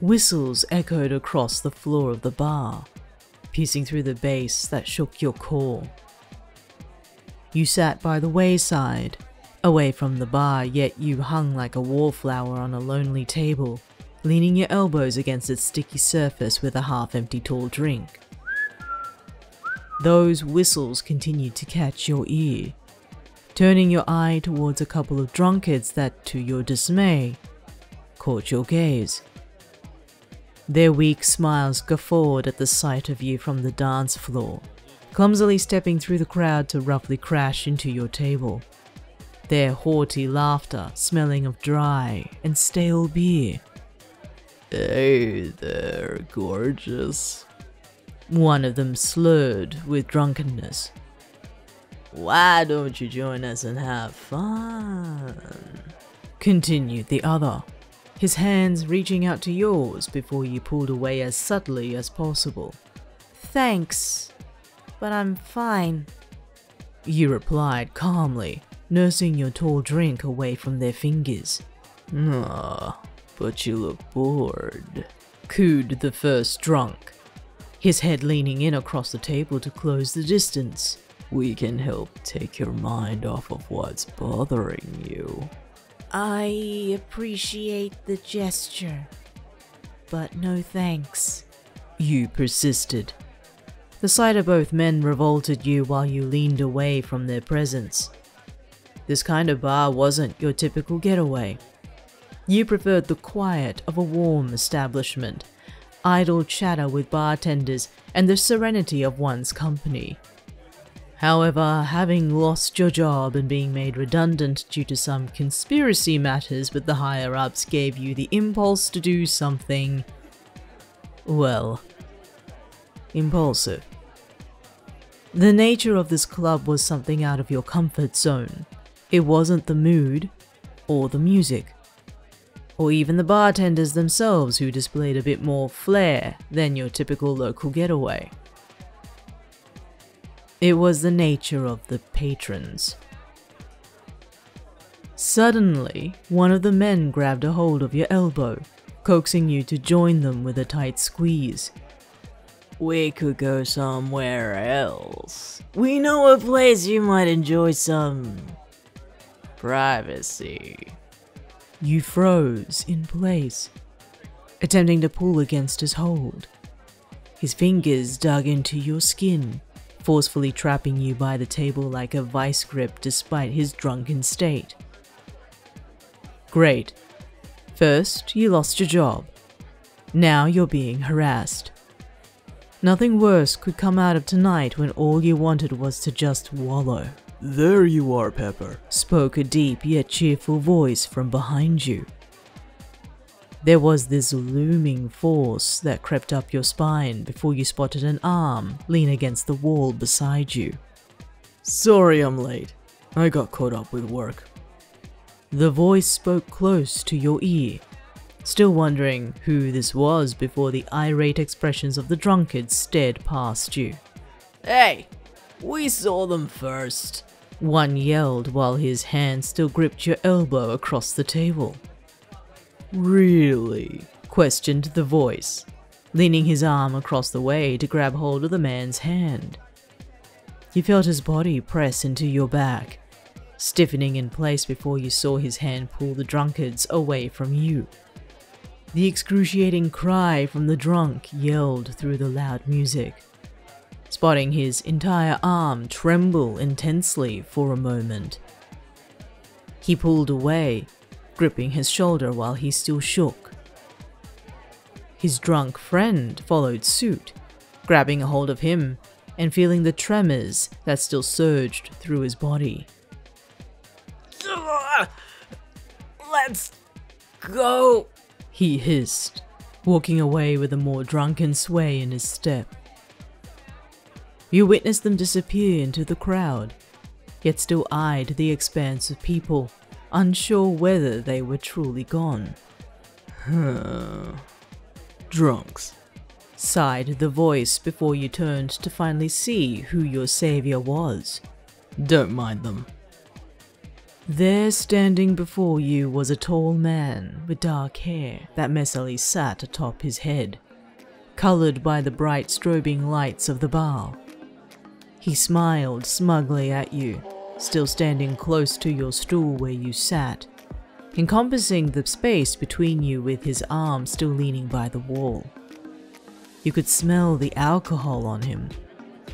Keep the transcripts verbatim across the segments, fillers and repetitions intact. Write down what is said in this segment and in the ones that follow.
Whistles echoed across the floor of the bar, piercing through the bass that shook your core. You sat by the wayside, away from the bar, yet you hung like a wallflower on a lonely table, leaning your elbows against its sticky surface with a half-empty tall drink. Those whistles continued to catch your ear, turning your eye towards a couple of drunkards that, to your dismay, caught your gaze. Their weak smiles guffawed at the sight of you from the dance floor, clumsily stepping through the crowd to roughly crash into your table, their haughty laughter smelling of dry and stale beer. "Hey there, gorgeous," one of them slurred with drunkenness. "Why don't you join us and have fun?" continued the other, his hands reaching out to yours before you pulled away as subtly as possible. "Thanks, but I'm fine," you replied calmly, nursing your tall drink away from their fingers. "Nah, but you look bored," cooed the first drunk, his head leaning in across the table to close the distance. "We can help take your mind off of what's bothering you." "I appreciate the gesture, but no thanks," you persisted. The sight of both men revolted you while you leaned away from their presence. This kind of bar wasn't your typical getaway. You preferred the quiet of a warm establishment, idle chatter with bartenders, and the serenity of one's company. However, having lost your job and being made redundant due to some conspiracy matters with the higher-ups gave you the impulse to do something, well, impulsive. The nature of this club was something out of your comfort zone. It wasn't the mood, or the music, or even the bartenders themselves, who displayed a bit more flair than your typical local getaway. It was the nature of the patrons. Suddenly, one of the men grabbed a hold of your elbow, coaxing you to join them with a tight squeeze. "We could go somewhere else. We know a place you might enjoy some privacy." You froze in place, attempting to pull against his hold. His fingers dug into your skin, forcefully trapping you by the table like a vice grip despite his drunken state. Great. First, you lost your job. Now you're being harassed. Nothing worse could come out of tonight when all you wanted was to just wallow. "There you are, Pepper," spoke a deep yet cheerful voice from behind you. There was this looming force that crept up your spine before you spotted an arm lean against the wall beside you. "Sorry I'm late. I got caught up with work." The voice spoke close to your ear, still wondering who this was before the irate expressions of the drunkard stared past you. "Hey, we saw them first," one yelled while his hand still gripped your elbow across the table. "Really?" questioned the voice, leaning his arm across the way to grab hold of the man's hand. You felt his body press into your back, stiffening in place before you saw his hand pull the drunkards away from you. The excruciating cry from the drunk yelled through the loud music, spotting his entire arm tremble intensely for a moment. He pulled away, gripping his shoulder while he still shook. His drunk friend followed suit, grabbing a hold of him and feeling the tremors that still surged through his body. "Let's go," he hissed, walking away with a more drunken sway in his step. You witnessed them disappear into the crowd, yet still eyed the expanse of people, unsure whether they were truly gone. "Huh. Drunks," sighed the voice before you turned to finally see who your savior was. "Don't mind them." There, standing before you, was a tall man with dark hair that messily sat atop his head, coloured by the bright strobing lights of the bar. He smiled smugly at you, still standing close to your stool where you sat, encompassing the space between you with his arm still leaning by the wall. You could smell the alcohol on him,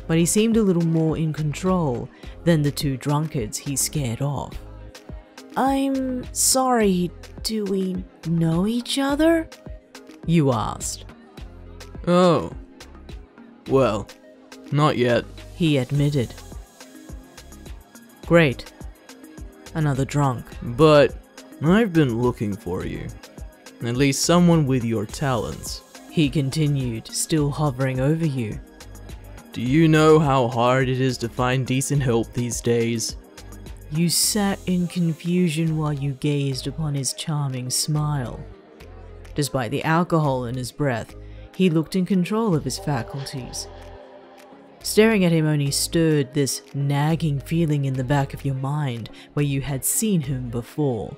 but he seemed a little more in control than the two drunkards he scared off. "I'm sorry, do we know each other?" you asked. "Oh, well, not yet," he admitted. "Great." Another drunk. "But I've been looking for you. At least someone with your talents," he continued, still hovering over you. "Do you know how hard it is to find decent help these days?" You sat in confusion while you gazed upon his charming smile. Despite the alcohol in his breath, he looked in control of his faculties. Staring at him only stirred this nagging feeling in the back of your mind where you had seen him before,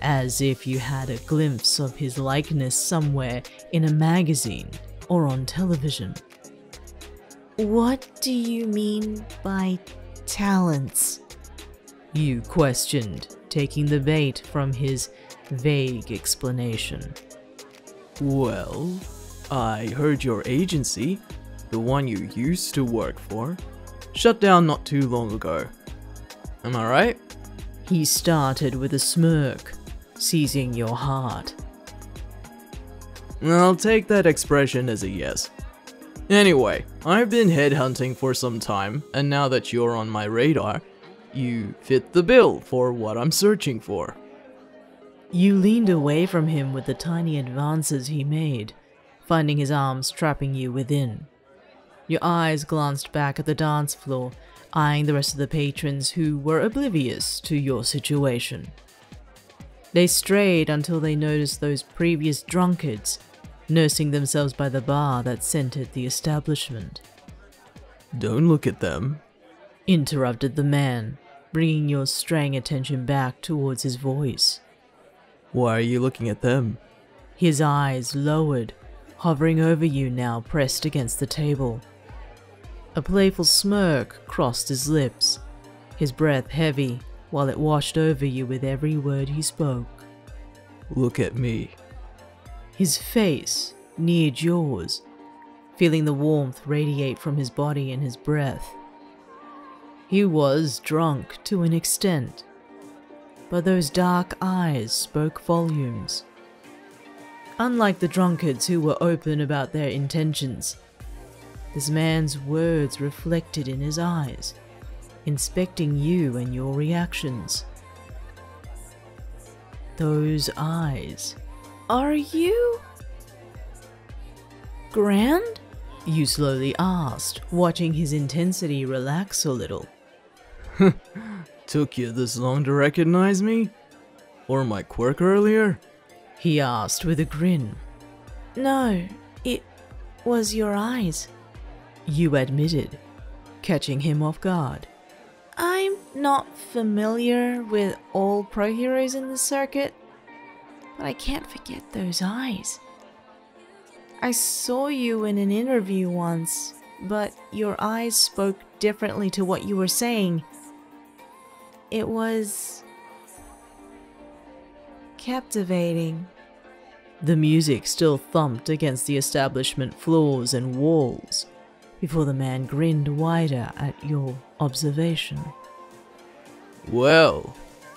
as if you had a glimpse of his likeness somewhere in a magazine or on television. "What do you mean by talents?" you questioned, taking the bait from his vague explanation. "Well, I heard your agency, the one you used to work for, shut down not too long ago. Am I right?" He started with a smirk, seizing your heart. "I'll take that expression as a yes. Anyway, I've been headhunting for some time, and now that you're on my radar, you fit the bill for what I'm searching for." You leaned away from him with the tiny advances he made, finding his arms trapping you within. Your eyes glanced back at the dance floor, eyeing the rest of the patrons who were oblivious to your situation. They strayed until they noticed those previous drunkards nursing themselves by the bar that scented the establishment. "Don't look at them," interrupted the man, bringing your straying attention back towards his voice. "Why are you looking at them?" His eyes lowered, hovering over you now, pressed against the table. A playful smirk crossed his lips, his breath heavy while it washed over you with every word he spoke. "Look at me." His face neared yours, feeling the warmth radiate from his body and his breath. He was drunk to an extent, but those dark eyes spoke volumes. Unlike the drunkards who were open about their intentions, this man's words reflected in his eyes, inspecting you and your reactions. Those eyes. "Are you grand?" you slowly asked, watching his intensity relax a little. "Took you this long to recognize me? Or my quirk earlier?" he asked with a grin. "No, it was your eyes," you admitted, catching him off guard. "I'm not familiar with all pro heroes in the circuit, but I can't forget those eyes. I saw you in an interview once, but your eyes spoke differently to what you were saying. It was captivating." The music still thumped against the establishment floors and walls before the man grinned wider at your observation. "Well,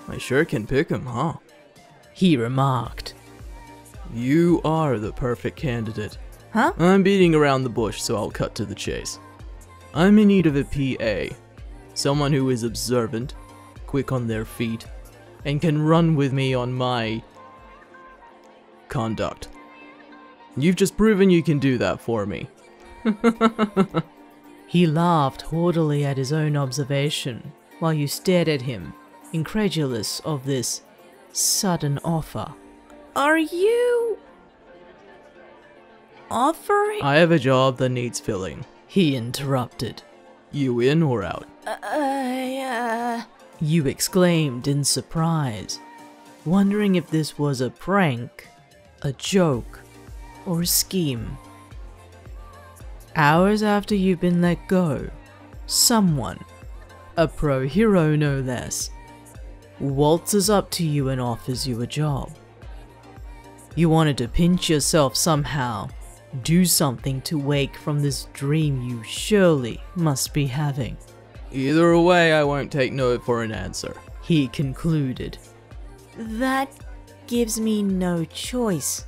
I sure can pick him, huh?" he remarked. "You are the perfect candidate." "Huh?" "I'm beating around the bush, so I'll cut to the chase. I'm in need of a P A, someone who is observant, quick on their feet, and can run with me on my conduct. You've just proven you can do that for me." He laughed haughtily at his own observation, while you stared at him, incredulous of this sudden offer. "Are you offering—" "I have a job that needs filling," he interrupted. "You in or out?" Uh, uh, You exclaimed in surprise, wondering if this was a prank, a joke, or a scheme. Hours after you've been let go, someone, a pro hero no less, waltzes up to you and offers you a job. You wanted to pinch yourself somehow, do something to wake from this dream you surely must be having. Either way, I won't take no for an answer, he concluded. That gives me no choice,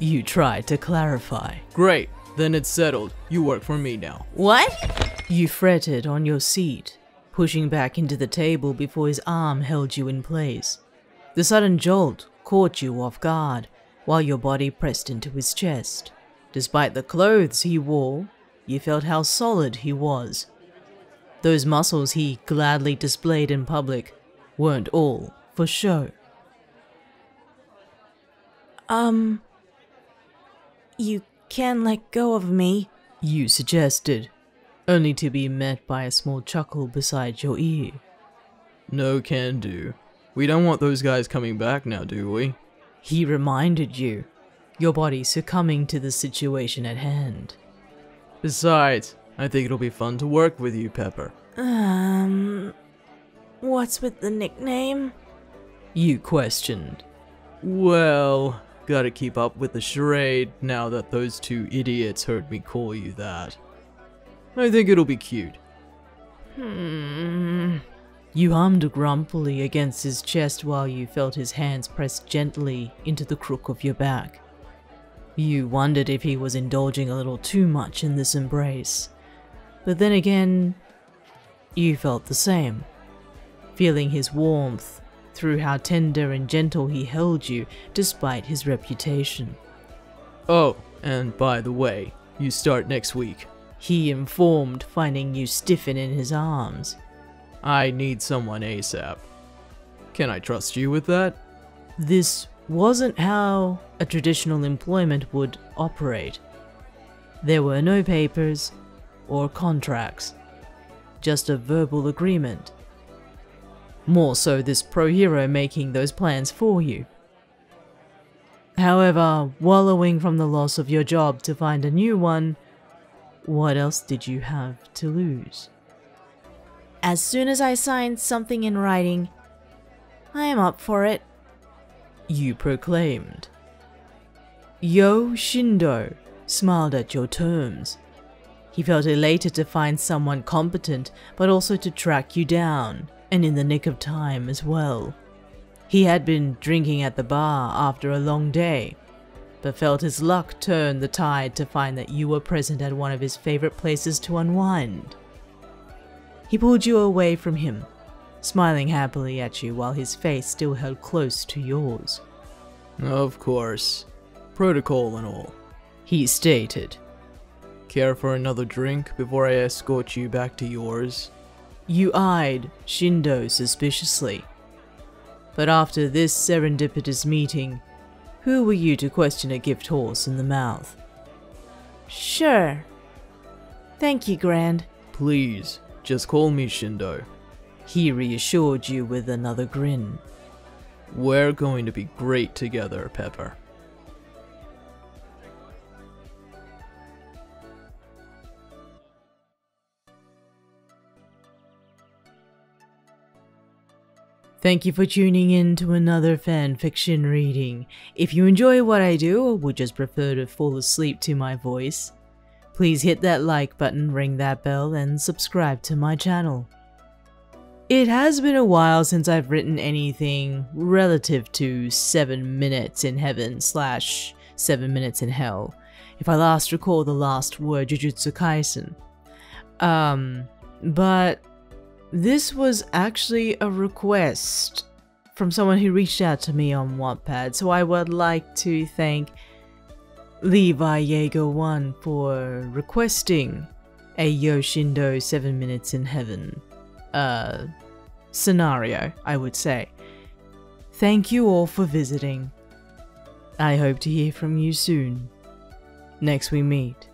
you tried to clarify. Great, then it's settled. You work for me now. What? You fretted on your seat, pushing back into the table before his arm held you in place. The sudden jolt caught you off guard, while your body pressed into his chest. Despite the clothes he wore, you felt how solid he was. Those muscles he gladly displayed in public weren't all for show. Um, you can let go of me, you suggested, only to be met by a small chuckle beside your ear. No can do. We don't want those guys coming back now, do we? He reminded you, your body succumbing to the situation at hand. Besides, I think it'll be fun to work with you, Pepper. Um... What's with the nickname? You questioned. Well, gotta keep up with the charade now that those two idiots heard me call you that. I think it'll be cute. Hmm... You hummed grumpily against his chest while you felt his hands pressed gently into the crook of your back. You wondered if he was indulging a little too much in this embrace. But then again, you felt the same, feeling his warmth through how tender and gentle he held you despite his reputation. Oh, and by the way, you start next week, he informed, finding you stiffen in his arms. I need someone ASAP. Can I trust you with that? This wasn't how a traditional employment would operate. There were no papers or contracts, just a verbal agreement. More so this pro hero making those plans for you. However, wallowing from the loss of your job to find a new one, what else did you have to lose? As soon as I sign something in writing, I am up for it, you proclaimed. Yo Shindo smiled at your terms. He felt elated to find someone competent, but also to track you down, and in the nick of time as well. He had been drinking at the bar after a long day, but felt his luck turn the tide to find that you were present at one of his favorite places to unwind. He pulled you away from him, smiling happily at you while his face still held close to yours. Of course, protocol and all, he stated. Care for another drink before I escort you back to yours? You eyed Shindo suspiciously. But after this serendipitous meeting, who were you to question a gift horse in the mouth? Sure. Thank you, Grand. Please, just call me Shindo, he reassured you with another grin. We're going to be great together, Pepper. Thank you for tuning in to another fanfiction reading. If you enjoy what I do or would just prefer to fall asleep to my voice, please hit that like button, ring that bell, and subscribe to my channel. It has been a while since I've written anything relative to seven minutes in heaven slash seven minutes in hell, if I last recall the last were Jujutsu Kaisen. Um, but... This was actually a request from someone who reached out to me on Wattpad, so I would like to thank LeviYager one for requesting a Yo Shindo seven minutes in heaven uh, scenario, I would say. Thank you all for visiting. I hope to hear from you soon. Next we meet.